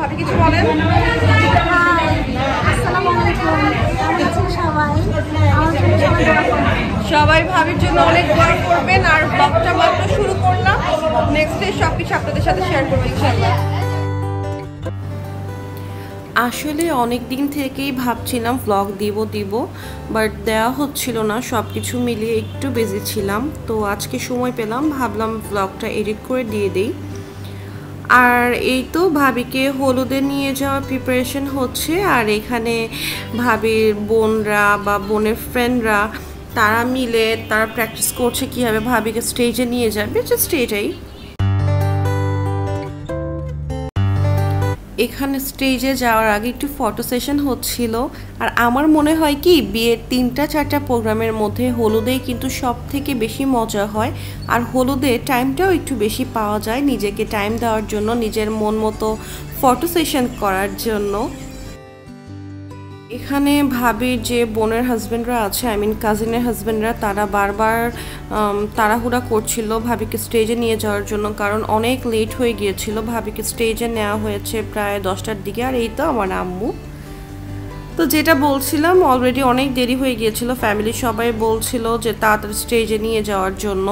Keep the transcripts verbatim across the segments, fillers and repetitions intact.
ভাবে কিছু বলেন। আসসালামু আলাইকুম, সবাই সবাই ভাবির জন্য অনেক দোয়া করবেন। আর ব্লগটা মাত্র শুরু করলাম, নেক্সট ডে সব কিছু আপনাদের সাথে শেয়ার করব ইনশাআল্লাহ। আসলে অনেক দিন থেকেই ভাবছিলাম ব্লগ দিব দিব বাট দেওয়া হচ্ছিল না, সব কিছু মিলিয়ে একটু বিজি ছিলাম। তো আজকে সময় পেলাম, ভাবলাম ব্লগটা এডিট করে দিয়ে দিই। আর এই তো ভাবিকে হলুদে নিয়ে যাওয়ার প্রিপারেশন হচ্ছে, আর এখানে ভাবির বোনরা বা বোনের ফ্রেন্ডরা তারা মিলে তারা প্র্যাকটিস করছে কীভাবে ভাবিকে স্টেজে নিয়ে যাবে, যে স্টেজেই এখানে স্টেজে যাওয়ার আগে একটু ফটো সেশন হচ্ছিল। আর আমার মনে হয় কি বিয়ের তিনটা চারটা প্রোগ্রামের মধ্যে হলুদেই কিন্তু সব থেকে বেশি মজা হয়, আর হলুদে টাইমটাও একটু বেশি পাওয়া যায় নিজেকে টাইম দেওয়ার জন্য, নিজের মন মতো ফটো সেশন করার জন্য। এখানে ভাবির যে বোনের হাজব্যান্ডরা আছে, আই মিন কাজিনের হাজব্যান্ডরা, তারা বারবার তাড়াহুড়া করছিল ভাবিকে স্টেজে নিয়ে যাওয়ার জন্য, কারণ অনেক লেট হয়ে গিয়েছিল। ভাবিকে স্টেজে নেওয়া হয়েছে প্রায় দশটার দিকে। আর এই তো আমার আম্মু, তো যেটা বলছিলাম অলরেডি অনেক দেরি হয়ে গিয়েছিল, ফ্যামিলির সবাই বলছিল যে তাড়াতাড়ি স্টেজে নিয়ে যাওয়ার জন্য।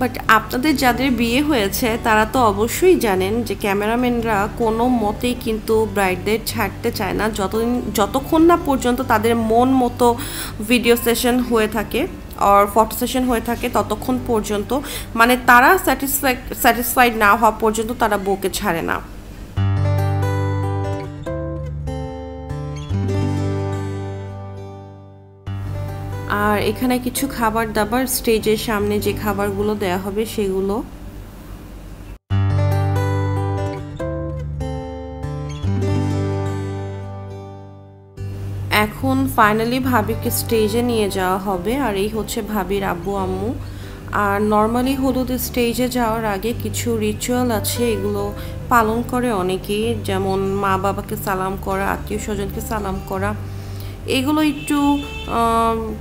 বাট আপনাদের যাদের বিয়ে হয়েছে তারা তো অবশ্যই জানেন যে ক্যামেরাম্যানরা কোনো মতেই কিন্তু ব্রাইডদের ছাড়তে চায় না যতদিন যতক্ষণ না পর্যন্ত তাদের মন মতো ভিডিও সেশন হয়ে থাকে আর ফটো সেশন হয়ে থাকে, ততক্ষণ পর্যন্ত মানে তারা স্যাটিসফাই স্যাটিসফাইড না হওয়া পর্যন্ত তারা বউকে ছাড়ে না। আর এখানে কিছু খাবার দাবার, স্টেজের সামনে যে খাবারগুলো দেয়া হবে সেগুলো। এখন ফাইনালি ভাবিকে স্টেজে নিয়ে যাওয়া হবে। আর এই হচ্ছে ভাবির আব্বু আম্মু। আর নর্মালি হলুদ স্টেজে যাওয়ার আগে কিছু রিচুয়াল আছে, এগুলো পালন করে অনেকেই, যেমন মা বাবাকে সালাম করা, আত্মীয় স্বজনকে সালাম করা, এগুলো একটু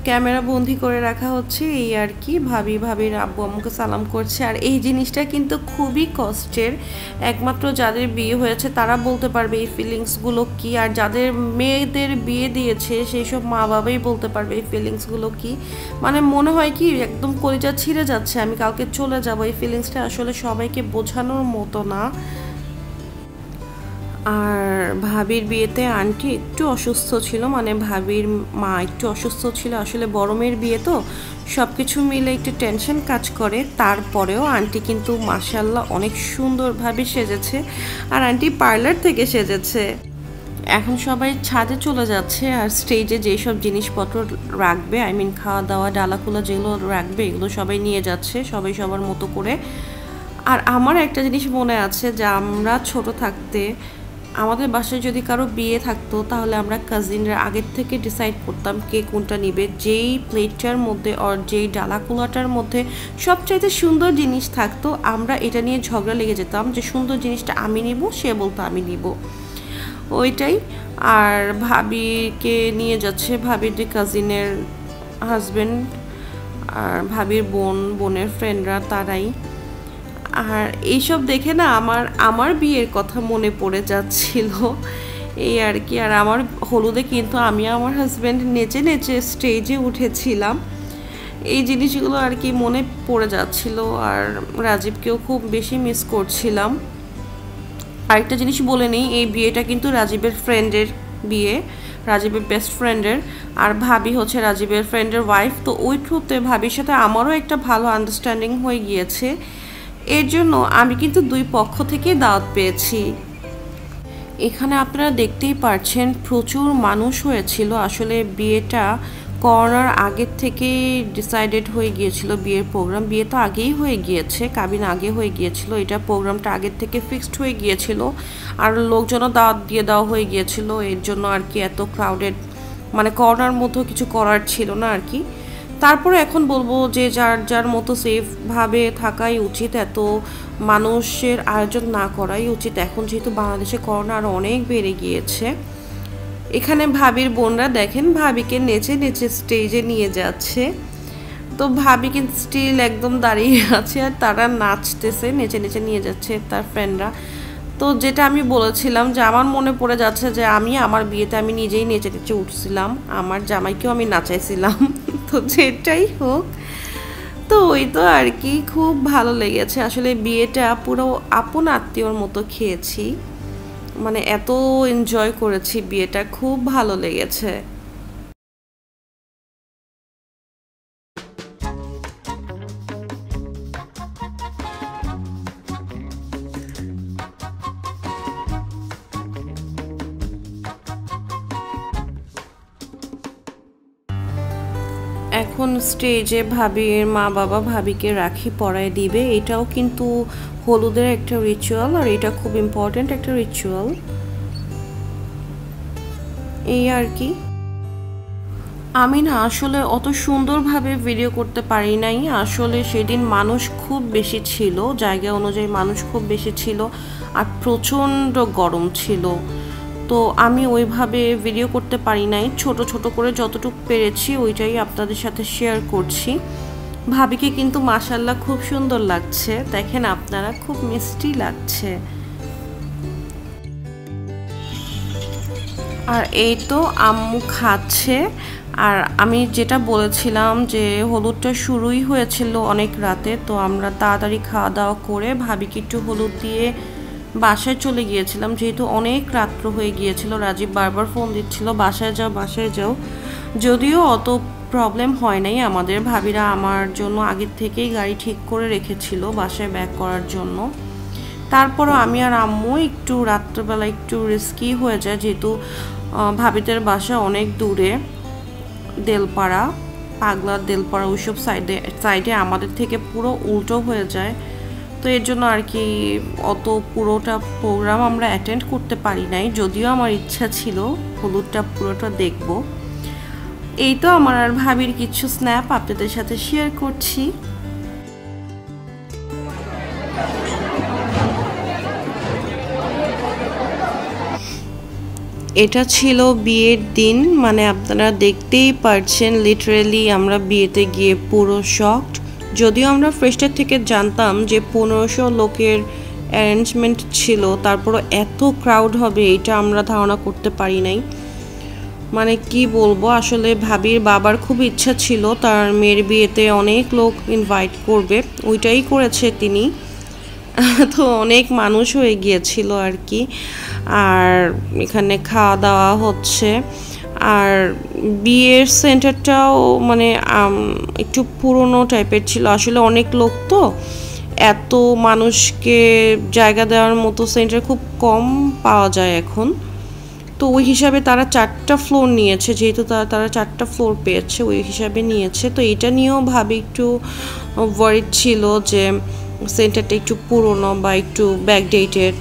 ক্যামেরা বন্দি করে রাখা হচ্ছে এই আর কি। ভাবি ভাবির আব্বু আম্মুকে সালাম করছে। আর এই জিনিসটা কিন্তু খুবই কষ্টের, একমাত্র যাদের বিয়ে হয়েছে তারা বলতে পারবে এই ফিলিংসগুলো কী, আর যাদের মেয়েদের বিয়ে দিয়েছে সেই সব মা বাবাই বলতে পারবে এই ফিলিংসগুলো কী। মানে মনে হয় কি একদম কলিজা ছিঁড়ে যাচ্ছে, আমি কালকে চলে যাবো, এই ফিলিংসটা আসলে সবাইকে বোঝানোর মতো না। আর ভাবির বিয়েতে আন্টি একটু অসুস্থ ছিল, মানে ভাবির মা একটু অসুস্থ ছিল, আসলে বড় মেয়ের বিয়ে তো সব কিছু মিলে একটু টেনশন কাজ করে। তারপরেও আন্টি কিন্তু মাশাআল্লাহ অনেক সুন্দরভাবে সেজেছে, আর আন্টি পার্লার থেকে সেজেছে। এখন সবাই ছাদে চলে যাচ্ছে, আর স্টেজে যেসব জিনিসপত্র রাখবে, আই মিন খাওয়া দাওয়া ডালাখোলা যেগুলো রাখবে এগুলো সবাই নিয়ে যাচ্ছে, সবাই সবার মতো করে। আর আমার একটা জিনিস মনে আছে যে আমরা ছোট থাকতে আমাদের বাসায় যদি কারো বিয়ে থাকতো তাহলে আমরা কাজিনরা আগের থেকে ডিসাইড করতাম কে কোনটা নেবে, যেই প্লেটটার মধ্যে আর যেই ডালাকুলাটার মধ্যে সবচাইতে সুন্দর জিনিস থাকতো আমরা এটা নিয়ে ঝগড়া লেগে যেতাম যে সুন্দর জিনিসটা আমি নিব, সে বলতো আমি নিব, ওইটাই। আর ভাবিকে নিয়ে যাচ্ছে ভাবির যে কাজিনের হাজব্যান্ড আর ভাবির বোন বোনের ফ্রেন্ডরা তারাই। আর এইসব দেখে না আমার আমার বিয়ের কথা মনে পড়ে যাচ্ছিল এই আর কি। আর আমার হলুদে কিন্তু আমি আমার হাজব্যান্ড নেচে নেচে স্টেজে উঠেছিলাম, এই জিনিসগুলো আর কি মনে পড়ে যাচ্ছিল। আর রাজীবকেও খুব বেশি মিস করছিলাম। আরেকটা জিনিস বলে নিই, এই বিয়েটা কিন্তু রাজীবের ফ্রেন্ডের বিয়ে, রাজীবের বেস্ট ফ্রেন্ডের, আর ভাবি হচ্ছে রাজীবের ফ্রেন্ডের ওয়াইফ। তো ওই থ্রুতে ভাবির সাথে আমারও একটা ভালো আন্ডারস্ট্যান্ডিং হয়ে গিয়েছে, এর জন্য আমি কিন্তু দুই পক্ষ থেকে দাওয়াত পেয়েছি। এখানে আপনারা দেখতেই পারছেন প্রচুর মানুষ হয়েছিল, আসলে বিয়েটা করোনার আগের থেকেই ডিসাইডেড হয়ে গিয়েছিল বিয়ের প্রোগ্রাম, বিয়ে তো আগেই হয়ে গিয়েছে, কাবিন আগে হয়ে গিয়েছিল, এটা প্রোগ্রামটা আগের থেকে ফিক্সড হয়ে গিয়েছিল, আর লোকজনও দাওয়াত দিয়ে দেওয়া হয়ে গিয়েছিল, এর জন্য আর কি এত ক্রাউডেড, মানে করোনার মধ্যেও কিছু করার ছিল না আর কি। তারপরে এখন বলবো যে যার যার মতো সেফভাবে থাকাই উচিত, এত মানুষের আয়োজন না করাই উচিত, এখন যেহেতু বাংলাদেশে করোনা আরও অনেক বেড়ে গিয়েছে। এখানে ভাবির বোনরা দেখেন ভাবিকে নেচে নেচে স্টেজে নিয়ে যাচ্ছে, তো ভাবি কিন্তু স্টিল একদম দাঁড়িয়ে আছে আর তারা নাচতেছে, নেচে নেচে নিয়ে যাচ্ছে তার ফ্রেন্ডরা। तो जेटा आमी बोलेछिलाम जे आमार मने पड़े जाच्छे जे आमी आमार बियेते आमी निजेई नेचे नेचे उठछिलाम आमार जामाइकेओ आमी नाचाइछिलाम तो जेटाई होक तो ओई तो आर कि खूब भालो लेगेछे आसले बियेटा पुरो आपन आत्मीयर मतो खेयेछि माने एतो एनजय करेछि बियेटा खूब भालो लेगेछे। एखन स्टेजे भाभीर मा बाबा भाभी के राखी पराय दिबे एटाओ किन्तु हलुदेर एक रिचुअल और एटा खूब इम्पोर्टेंट एक रिचुअल एई आर कि आमी ना आसले अत सुंदर भावे भिडियो करते पारी नाई आसले सेदिन मानुष खूब बेशी छिलो जायगा अनुयायी मानुष खूब बेशी छिलो आर प्रचंड गरम छिलो तो आमी ओई भावे भिडियो करते पारी नाई छोटो छोटो करे जतटुक पेरेछि ओइटाई आपनादेर साथे शेयर करछि। भाभीके किन्तु माशाल्लाह खूब सुंदर लागछे देखें आपनारा खूब मिष्टी लागछे आर एई तो आम्मू खाच्छे आर आमी जेटा बोलेछिलाम जे हलुदटा शुरुई होयेछिलो अनेक राते तो आमरा ताड़ाताड़ी खावा दावा करे भाभीके एकटु हलुद दिये बासाय चले गियेछिलाम जेहेतु अनेक रात्र हये गियेछिलो राजीव बार बार फोन दिच्छिलो बासाय जाओ बासाय जाओ जदिओ अत प्रब्लेम हय नाई आमादेर भाबीरा आमार जोन्नो आगे थेकेई गाड़ी ठीक करे रेखेछिलो बासाय बैक करार जोन्नो तारपरो आमी आर आम्मू एकटु रात्रि बेला एकटु रिस्की हये जाय जेहेतु भाबीदेर बासा अनेक दूरे देलपाड़ा पागला देलपाड़ा ओइसब साइडे साइडे आमादेर थेके पुरो उल्टो हये जाय तो एर जोन्नो आर कि अत पुरोटा प्रोग्राम आमरा अटेंड करते पारी नाई जदिओ आमार इच्छा छिलो हलुदटा पुरोटा देखबो। एई तो आमार आर भाबीर किछु स्न्याप आपनादेर साथे शेयर करछि। एटा छिलो बियेर दिन माने आपनारा देखतेई पारछेन लिटारेलि आमरा बियेते गिये पुरो शक जदिओ आमरा फ्रेशटार थेके जानताम जे पंद्रशो लोकेर अरेंजमेंट छिलो तारपरो एतो क्राउड होबे एटा आमरा धारणा करते पारी नाई माने कि बोलबो आसले भाबीर बाबार खूब इच्छा छिलो तार मेयेर बियेते अनेक लोक इनवाइट करबे ओइटाई करेछे तिनि तो अनेक मानुष हये गियेछिलो आर कि आर एखाने खावा दावा होच्छे আর বিয়ের সেন্টারটাও মানে একটু পুরনো টাইপের ছিল আসলে অনেক লোক তো এত মানুষকে জায়গা দেওয়ার মতো সেন্টার খুব কম পাওয়া যায় এখন তো ওই হিসাবে তারা চারটা ফ্লোর নিয়েছে যেহেতু তারা তারা চারটা ফ্লোর পেয়েছে ওই হিসাবে নিয়েছে তো এটা নিয়েও ভাবি একটু ওয়ারিড ছিল যে সেন্টারটা একটু পুরনো বা একটু ব্যাকডেটেড।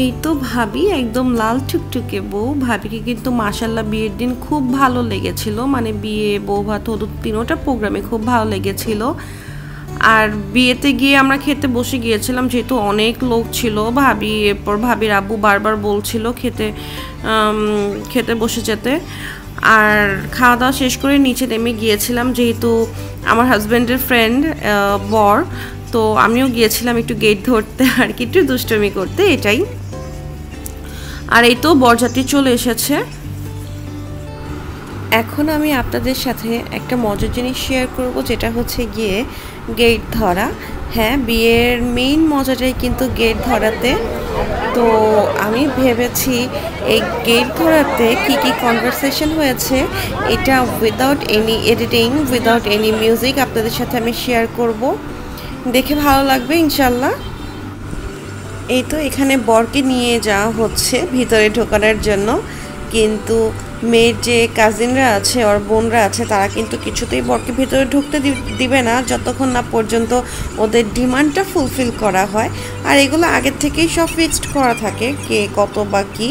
এই তো ভাবি একদম লাল টুকটুকে বউ ভাবিকে কিন্তু মাশাআল্লাহ বিয়ের দিন খুব ভালো লেগেছিল মানে বিয়ে বউ ভাত হলুদ তিনটা প্রোগ্রামে খুব ভালো লেগেছিল আর বিয়েতে গিয়ে আমরা খেতে বসে গিয়েছিলাম যেহেতু অনেক লোক ছিল ভাবি এরপর ভাবির আব্বু বারবার বলছিল খেতে খেতে বসে যেতে আর খাওয়া দাওয়া শেষ করে নিচে নেমে গিয়েছিলাম যেহেতু আমার হাজবেন্ডের ফ্রেন্ড বর তো আমিও গিয়েছিলাম একটু গেট ধরতে আর কি একটু দুষ্টুমি করতে এটাই আর এই তো বরযাত্রী চলে এসেছে। এখন আমি আপনাদের সাথে একটা মজার জিনিস শেয়ার করব যেটা হচ্ছে গিয়ে গেট ধরা হ্যাঁ বিয়ের মেইন মজাটাই কিন্তু গেট ধরাতে তো আমি ভেবেছি এই গেট ধরাতে কী কী কনভারসেশন হয়েছে এটা without any editing without any music আপনাদের সাথে আমি শেয়ার করব দেখে ভালো লাগবে ইনশাল্লাহ। এই তো এখানে বরকে নিয়ে যাওয়া হচ্ছে ভিতরে ঢোকানোর জন্য কিন্তু মেয়ের যে কাজিনরা আছে ওর বোনরা আছে তারা কিন্তু কিছুতেই বরকে ভিতরে ঢুকতে দিবে না যতক্ষণ না পর্যন্ত ওদের ডিমান্ডটা ফুলফিল করা হয় আর এগুলো আগের থেকেই সব ফিক্সড করা থাকে কে কত বা কী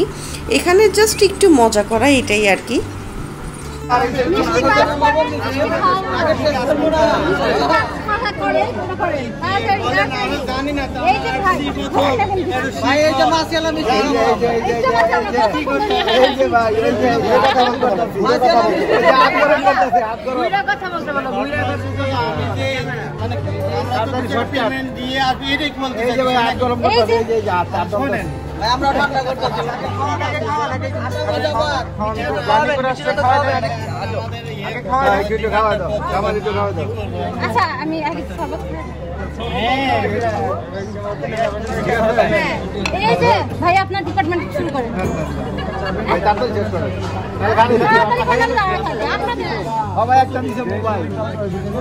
এখানে জাস্ট একটু মজা করা এটাই আর কি। भाई अपना डिपार्टमेंट शुरू करें। अब एक तमी से मोबाइल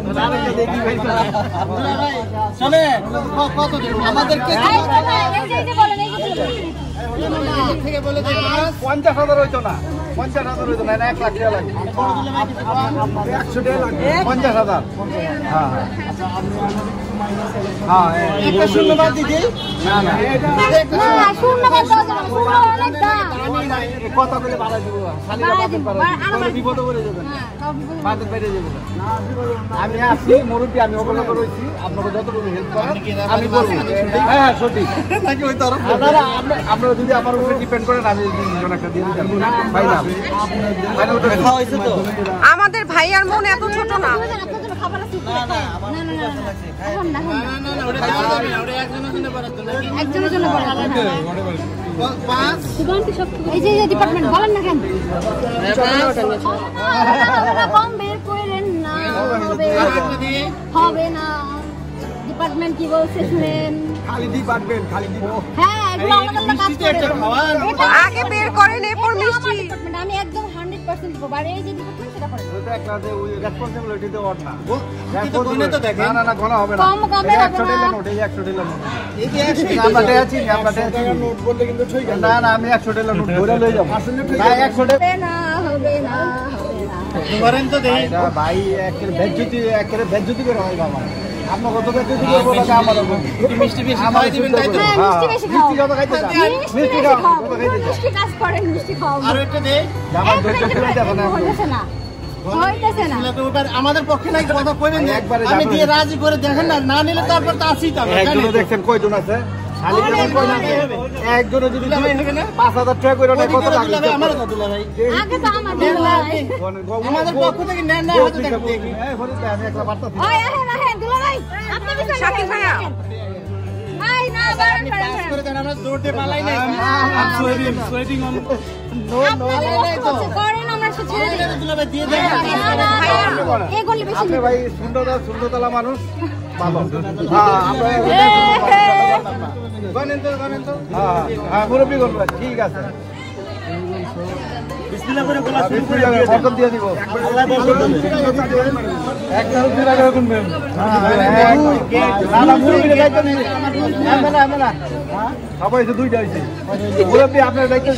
बता रहे हैं देखी भाई चले कत दिन আমাদের কে এই যে যে বলে নাকি থেকে বলে যে পঞ্চাশ হাজার হইতো না পঞ্চাশ হাজার হইতো না এক লাখ টাকা লাগে একশো টাকা লাগে পঞ্চাশ হাজার। हां हां এটা শূন্যবাদ দিদি না না এটা শূন্যবাদ দাও শূন্যবাদ দাও কত করে বাড়া দিব খালি আমার বিপদ বলে যাবেন না বাদে বাইরে যাব না আমি আসি মুরুপি আমি অবলম্বন করেছি আপনাকে যতটুকু হেল্প করার আমি বলবো। হ্যাঁ হ্যাঁ সঠিক নাকি ওই তরফ আপনারা আপনারা যদি আমার উপরে ডিপেন্ড করেন আমি জনটা দিয়ে দিতাম ভাই না মানে ওটা কথা হইছে তো আমাদের ভাইয়ার মন এত ছোট না আপনাদের খাবার আছে না না না না না না ওটা যাবে না ওটা একজনের জন্য বরাদ্দ না একজনের জন্য বরাদ্দ। একশো না না আমি একশো টাকা নোট ধরে লই যাব না একশো টাকা না হবে না হবে না ধরেন তো দেই ভাই একের বেজ্জতি একের বেজ্জতি করে হয় বাবা আপনি কত বেজ্জতি করব না আমার মিষ্টি মিষ্টি বেশি খাই দিবেন তাই তো মিষ্টি বেশি খাও মিষ্টি কত খাইতে চান মিষ্টি খাও কত খাইতে চান মিষ্টি কাজ করেন মিষ্টি খাও আর একটা দে জামার ধরে ধরে যাবেন না হইছে না হইছে না তো এবার আমাদের পক্ষে নাই কথা কইবেন একবারে আমি দিয়ে রাজি করে দেখেন না না নিলে তারপর তো আসি তবে একজন দেখেন কয়জন আছে খালি যখন কই না একজনও যদি পাঁচ হাজার টাকা কইরা নাই কত লাগবে আমার কত দিলা ভাই আগে তো আমাদের ভাই আমাদের পক্ষ থেকে না না হতে দেখি এই হরি ভাই আমি একলা বার্তা দিই ওই আহেন আহেন দুলা ভাই আপনি বিষয় সাকিব ভাই ভাই না বারণ করে পাস করে দেন আমরা দৌড়তে পালাই নাই আই সোয়েডিং সোয়েডিং অন নো নো নাই তো করেন আমরা ছেড়ে দিই দুলা ভাই দিয়ে দেন ভাই এই গলি বেশি আপনি ভাই সুন্দরতা সুন্দরতলা মানুষ ভালো হ্যাঁ আমরা गणेंद्र गणेंद्र हां हां मुरब्बी बोलबा ठीक আছে বিসমিল্লাহ করে গলা শুরু করে বরকত দিয়ে দিব আল্লাহ বরকত দিবেন একদম পুরা রাখুন ম্যাম না মুরব্বি দায়িত্ব নেই আমরা আমরা হ্যাঁ সবাই তো দুইটা হইছে মুরব্বি আপনার দায়িত্ব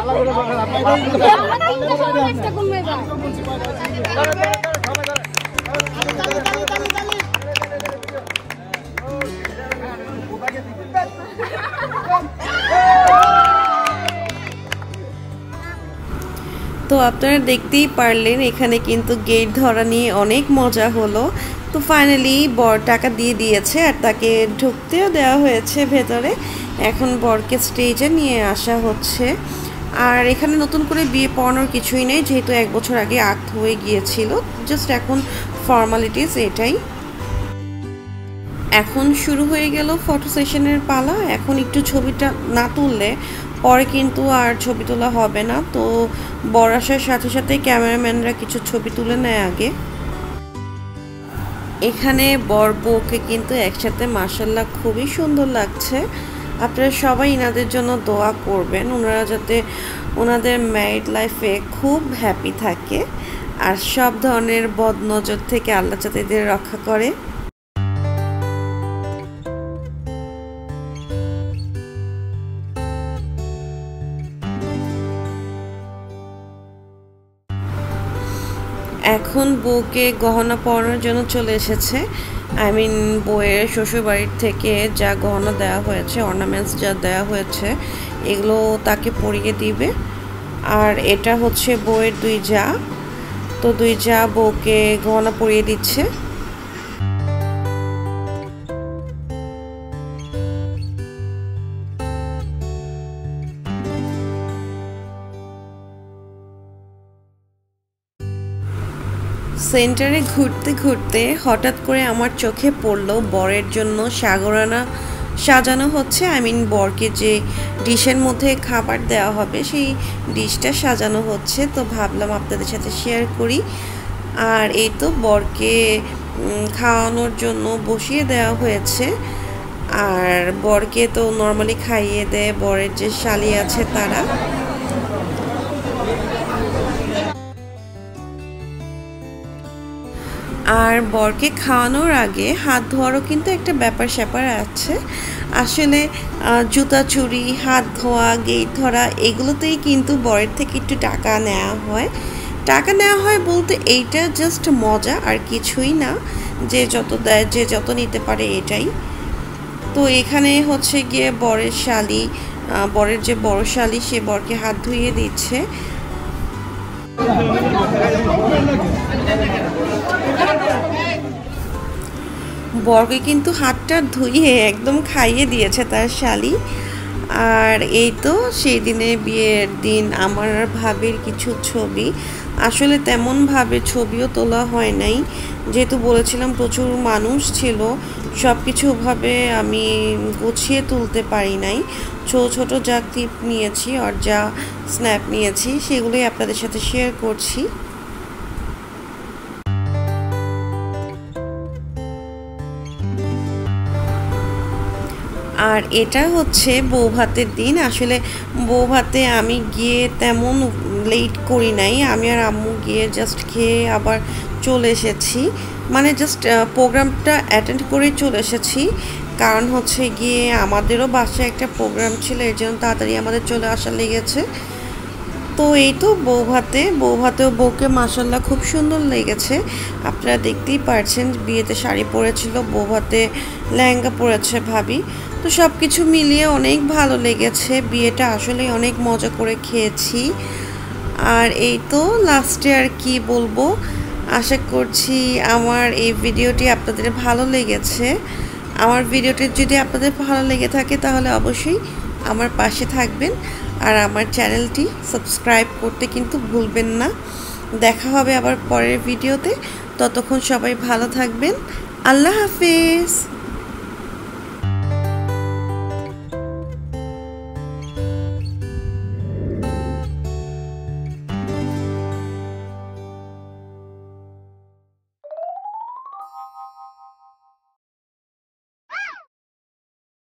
আল্লাহ করে বরকত আপনার একটা গুণ মেবা তো আপনারা দেখতেই পারলেন এখানে কিন্তু গেট ধরা নিয়ে অনেক মজা হলো। তো ফাইনালি বর টাকা দিয়ে দিয়েছে আর তাকে ঢুকতেও দেওয়া হয়েছে ভেতরে। এখন বরকে স্টেজে নিয়ে আসা হচ্ছে আর এখানে নতুন করে বিয়ে পড়ানোর কিছুই নেই যেহেতু এক বছর আগে আক্ত হয়ে গিয়েছিল জাস্ট এখন ফর্মালিটিস এটাই। এখন শুরু হয়ে গেল ফটো সেশনের পালা। এখন একটু ছবিটা না তুললে পরে কিন্তু আর ছবি তোলা হবে না। তো বর আসার সাথে সাথে ক্যামেরাম্যানরা কিছু ছবি তুলে নেয় আগে। এখানে বর বউকে কিন্তু একসাথে মাশাআল্লাহ খুবই সুন্দর লাগছে। আপনারা সবাই এনাদের জন্য দোয়া করবেন ওনারা যাতে ওনাদের ম্যারিড লাইফে খুব হ্যাপি থাকে আর সব ধরনের বদনজর থেকে আল্লাহ যাতে এদের রক্ষা করে। এখন বউকে গহনা পরানোর জন্য চলে এসেছে। আই মিন বউয়ের শ্বশুরবাড়ির থেকে যা গহনা দেওয়া হয়েছে অর্নামেন্টস যা দেওয়া হয়েছে এগুলো তাকে পরিয়ে দিবে। আর এটা হচ্ছে বউয়ের দুই যা। তো দুই যা বউকে গহনা পরিয়ে দিচ্ছে। सेंटारे घुरते घुरते हठात करे आमार चोखे पड़लो बरेर जोन्नो सागराना সাজানো হচ্ছে। আই মিন বরকে যে ডিশের মধ্যে খাবার দেওয়া হবে সেই ডিশটা সাজানো হচ্ছে, তো ভাবলাম আপনাদের সাথে শেয়ার করি। আর এই তো বরকে খাওয়ানোর জন্য বসিয়ে দেওয়া হয়েছে। আর বরকে তো নরমালি খাইয়ে দেয় বরের যে শালি আছে তারা। और बर के खावानोर आगे हाथ धोआरो किन्तु एक बेपार सेपार आछे। आसले जूता चुरी हाथ धोआ गेट धरा एगुलोतेई किन्तु बरेर थेके एकटु टाका नेওয়া হয়। टाका नेওয়া হয় बोलते एटा जस्ट मजा और किछुई ना, जे जत देय जे जत निते पारे एटाई। तो एखाने होच्छे गिये बरेर शाली बरेर जे बड़ शाली से बर के हाथ धुइये दिच्छे। बर के किन्तु हाथटा धुइये एकदम खाइए दिएछे तार शाली। और एई तो सेई दिने बियेर दिन आमार आर भाबीर किछु छवि। आसले तेमन भावे छबिओ तोला हय नाई, जेहेतु बोलेछिलाम प्रचुर मानुष छिलो, सबकिछु भावे आमी गुछिए तुलते पारि नाई। छोटो छोटो जा क्लिप नियेछि और जा स्न्याप नियेछि सेगुलोई आपनादेर साथे शेयर करछि। আর এটা হচ্ছে বৌ ভাতের দিন। আসলে বৌ ভাতে আমি গিয়ে তেমন লেট করি নাই, আমি আর আম্মু গিয়ে জাস্ট খেয়ে আবার চলে এসেছি, মানে জাস্ট প্রোগ্রামটা অ্যাটেন্ড করে চলে এসেছি। কারণ হচ্ছে গিয়ে আমাদেরও বাসায় একটা প্রোগ্রাম ছিল, এর জন্য তাড়াতাড়ি আমাদের চলে আসা লেগেছে। তো এই তো বৌ ভাতে বৌ ভাতেও বউকে মাশাআল্লাহ খুব সুন্দর লেগেছে, আপনারা দেখতেই পারছেন। বিয়েতে শাড়ি পরেছিল, বৌ ভাতে লেহেঙ্গা পরেছে ভাবি। तो सब किछु मिलिए अनेक भालो लेगेछे, बिएटा आसले अनेक मजा करे खेयेछि। आर एई तो लास्टे आर कि बोलबो, आशा करछि आमार एई भिडियोटी आपनादेर भालो लेगेछे। आमार भिडियोटी जोदि आपनादेर भालो लेगे थाके ताहले अवश्यई आमार पाशे थाकबेन आर आमार चैनलटी सबस्क्राइब करते किन्तु भुलबेन ना। देखा होबे आबार परेर भिडियोते, ततक्षण सबाई भालो थाकबेन। आल्लाह हाफेज।